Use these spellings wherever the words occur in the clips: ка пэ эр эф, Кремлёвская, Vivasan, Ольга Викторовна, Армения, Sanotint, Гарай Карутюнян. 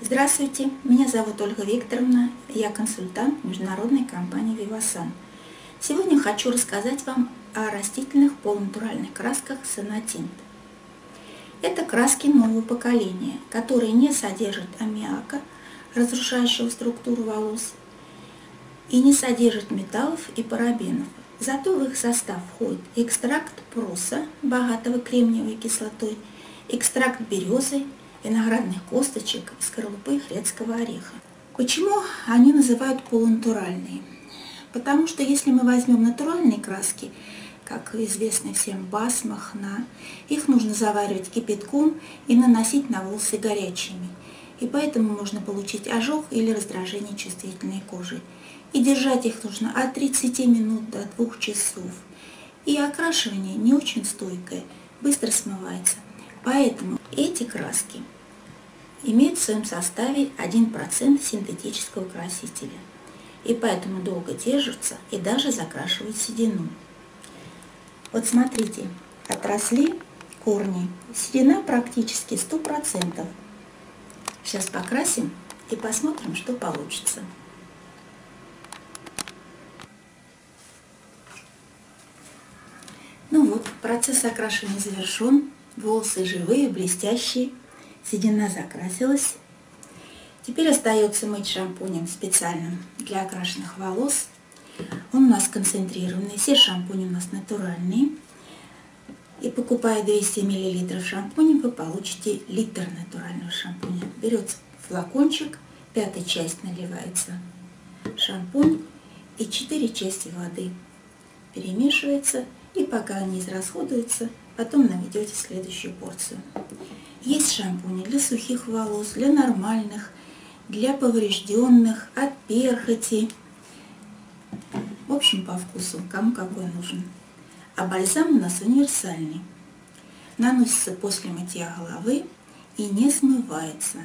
Здравствуйте, меня зовут Ольга Викторовна, я консультант международной компании Vivasan. Сегодня хочу рассказать вам о растительных полунатуральных красках Sanotint. Это краски нового поколения, которые не содержат аммиака, разрушающего структуру волос, и не содержат металлов и парабенов. Зато в их состав входит экстракт проса, богатого кремниевой кислотой, экстракт березы, виноградных косточек, скорлупы грецкого ореха. Почему они называют полунатуральные? Потому что если мы возьмем натуральные краски, как известно всем басма, хна, их нужно заваривать кипятком и наносить на волосы горячими. И поэтому можно получить ожог или раздражение чувствительной кожи. И держать их нужно от 30 минут до 2 часов. И окрашивание не очень стойкое, быстро смывается. Поэтому эти краски имеют в своем составе 1% синтетического красителя. И поэтому долго держатся и даже закрашивают седину. Вот смотрите, отросли корни. Седина практически 100%. Сейчас покрасим и посмотрим, что получится. Ну вот, процесс окрашивания завершен. Волосы живые, блестящие. Седина закрасилась. Теперь остается мыть шампунем специальным для окрашенных волос. Он у нас концентрированный. Все шампуни у нас натуральные. И покупая 200 мл шампуня, вы получите литр натурального шампуня. Берется флакончик, 5-я часть наливается шампунь и 4 части воды. Перемешивается, и пока они израсходуются, потом наведете следующую порцию. Есть шампуни для сухих волос, для нормальных, для поврежденных, от перхоти. В общем, по вкусу, кому какой нужен. А бальзам у нас универсальный. Наносится после мытья головы и не смывается.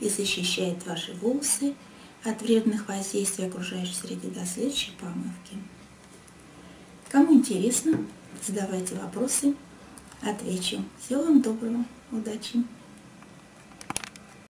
И защищает ваши волосы от вредных воздействий окружающей среды до следующей помывки. Кому интересно, задавайте вопросы, отвечу. Всего вам доброго, удачи!